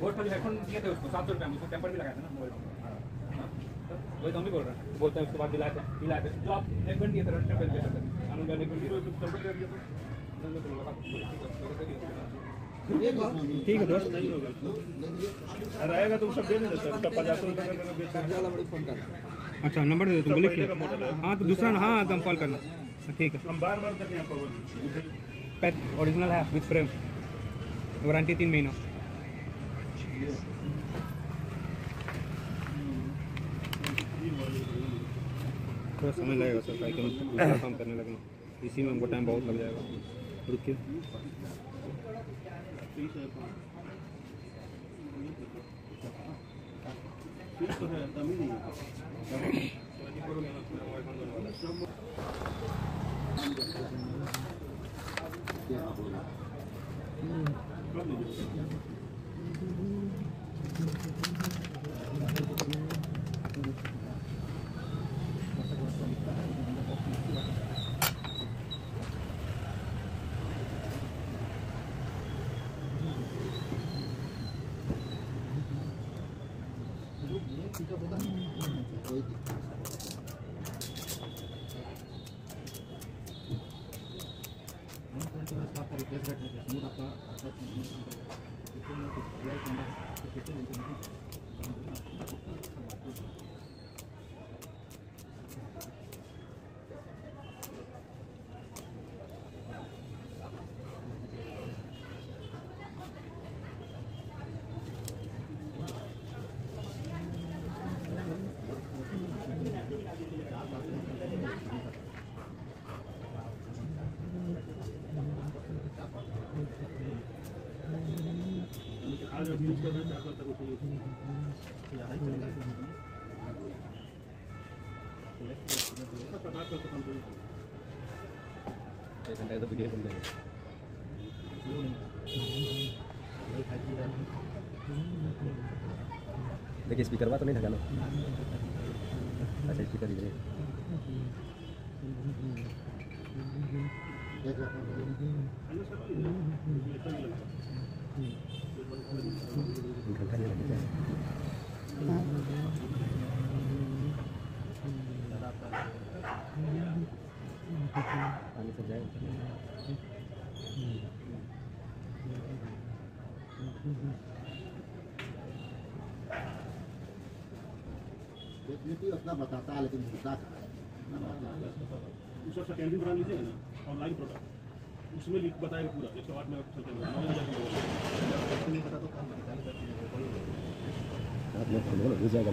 ठीक है दोस्त रहेगा तुम सब दे देना सर उसका 50 रुपए का बेच करना वाला फोन कर। अच्छा नंबर दे दो तुम लिख लो। हां तो दूसरा हां तुम कॉल करना ठीक है। हम बार-बार करते हैं आपको पैक ओरिजिनल है विद फ्रेम वारंटी 3 महीना। थोड़ा समय लगेगा सर साइकिल काम करने लगना इसी में हमको टाइम बहुत लग जाएगा। रुकिए देखिए स्पीकर हुआ तो नहीं ढका। अच्छा स्पीकर इधर अपना बताता है लेकिन ऑनलाइन प्रोडक्ट उसमें लिख बताएगा पूरा इसके बाद में नहीं पता तो काम जाएगा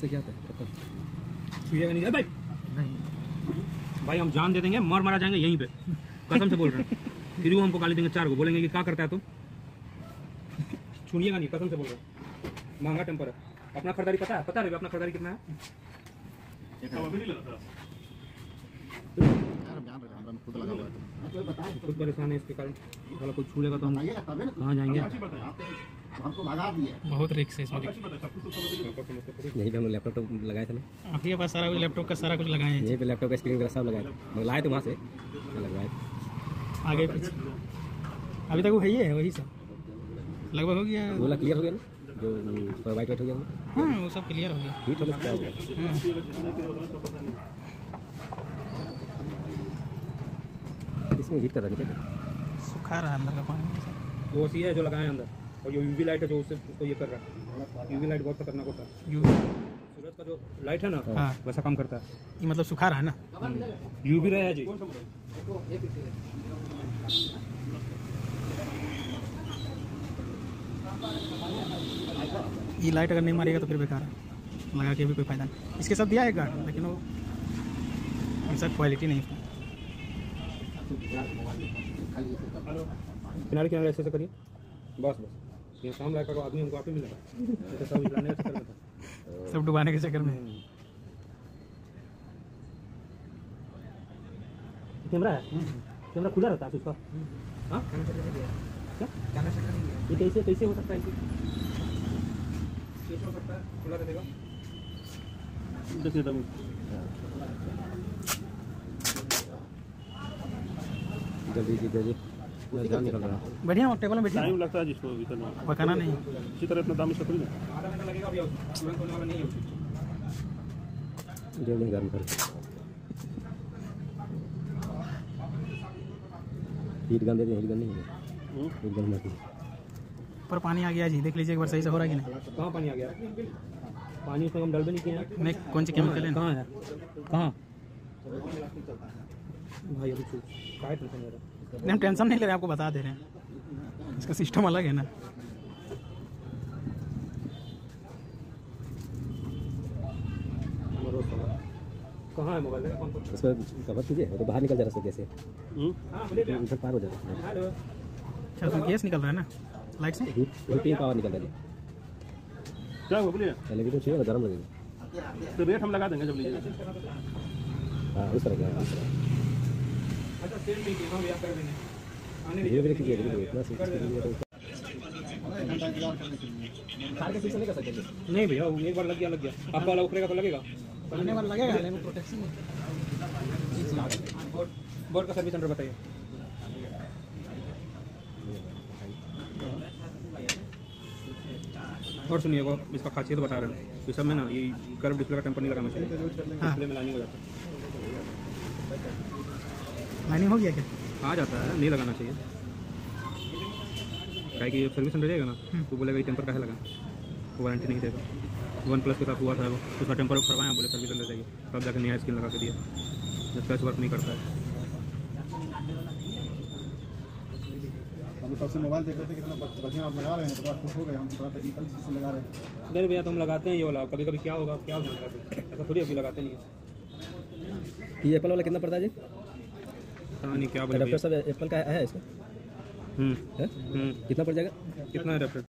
से क्या था छुएगा नहीं भाई नहीं भाई हम जान दे देंगे मर मारा जाएंगे यहीं पे कसम से बोल रहे हैं। फिर वो हमको गाली देंगे 4 को बोलेंगे कि क्या करता है तुम छुएगा नहीं कसम से बोल रहे हैं। महंगा टेम्पर है अपना खरीदारी पता है अपना खरीदारी कितना है एक कब भी नहीं लगता यार ध्यान रखना हम खुद लगा हुआ है तो बता खुद परेशान है इसके कारण वाला कोई छुएगा तो हम कहां जाएंगे हमको भगा दिए बहुत रिस्क है इसमें यही पे हम लैपटॉप तो लगाए थे ना आपके पास सारा लैपटॉप का सारा कुछ लगाए हैं यही पे लैपटॉप का स्क्रीन वगैरह सब लगाए थे लाए थे वहाँ से लगवाए आगे पीछे अभी तक वो है ही है वही सब लगभग हो गया बोला क्लियर हो गया ना जो वाइट वाइट हो गया वो, हाँ वो सब क्लियर हो गया, ठीक है क्या हो गया। इसमें हीट कर रहा है क्या, सुखा रहा है अंदर का पानी, वो सी है जो लगाया अंदर, और जो यूवी लाइट है जो उससे उसको ये कर रहा है, यूवी लाइट बहुत खतरनाक होता है, यूवी सूरज का जो लाइट है ना, हाँ वैसा काम करता है ये, मतलब सुखा रहा है ना, यूवी रहा है जी। ये लाइट अगर नहीं मारेगा तो फिर बेकार है, लगा के भी कोई फायदा नहीं। इसके साथ दिया है गार्ड, लेकिन वो ऐसा क्वालिटी नहीं है। किनारे किनारे ऐसे से करिए, बस बस ये शाम लाइट का आदमी हमको आप ही मिलेगा, सब डुबाने के चक्कर में, सब डुबाने के चक्कर में। कैमरा है, कैमरा खुला रहता है उसका, हाँ कैमरा शटर नहीं है, ये कैसे कैसे हो सकता है, कैसे हो सकता है, खुला रहेगा देखिए तुम, जल्दी जी जल्दी जान निकल रहा है, बढ़िया और टेबल में बैठिए, टाइम लगता है जिसको अभी तक पकाना नहीं इसी तरह, इतना दाम इसका थोड़ी ना, आधा घंटा लगेगा अभी, तुरंत होने वाला नहीं है, जल्दी गर्म कर हीट गन दे दे, हीट गन नहीं है पर पानी आ गया जी, देख लीजिए एक बार सही से हो रहा है कि नहीं, कहाँ पानी आ गया, पानी उसमें हम डल भी नहीं किए हैं, मैं कौन सी केमिकल है, कहाँ है, कहाँ भाई, अभी क्या टेंशन ले रहे हैं, हम टेंशन नहीं ले रहे हैं, आपको बता दे रहे हैं, इसका सिस्टम अलग है ना। कहाँ है मोबाइल, उसमें कवर कीजिए तो बाहर निकल जा रहा है, कैसे पार हो जा रहा है, अच्छा गैस निकल रहा है ना लाइट से, रूटीन पावर निकल रही है, क्या हो बोलिए, पहले भी तो चाहिए गरम लगेगा, तो रेट हम लगा देंगे जब लीजिएगा, हां उस तरह का, अच्छा सेम भी हम यहां कर देंगे, आने दीजिए इतना से कार के पीछे नहीं कर सकते, नहीं भैया एक बार लग गया आपका वाला ऊपर का तो लगेगा, आने वाला लगेगा, लेकिन प्रोटेक्शन बोर्ड का सर्विस सेंटर बताइए, और सुनिए वो इसका खासियत बता रहे हैं, तो सब में ना ये कर्व डिस्प्ले का टेम्पर नहीं लगाना चाहिए, डिस्प्ले में लाइनिंग हो जाता है, लाइनिंग हो गया क्या, आ जाता है, नहीं लगाना चाहिए, क्या कि सर्विस सेंटर जाएगा ना तो बोलेगा ये टेम्पर कैसे लगा, वारंटी नहीं देगा, वन प्लस के साथ हुआ था वो, उसका टेम्पर करवाएं, बोले सर्विस सेंटर जाइए, तब जाकर नया स्क्रीन लगा के दिया, जिसका वर्क नहीं करता है। तो मोबाइल देख रहे थे कितना बढ़िया आप लगा रहे हैं, तो खुश हो गए हम, थोड़ा टेक्निकल से लगा रहे हैं, नहीं भैया तो हम लगाते हैं ये वाला, कभी कभी क्या होगा क्या हो जाएगा, ऐसा थोड़ी अभी लगाते नहीं है। ये एप्पल वाला कितना पड़ता है जी, पता नहीं क्या बोले डॉक्टर साहब, एप्पल का है इसका, कितना पड़ जाएगा, कितना है डॉक्टर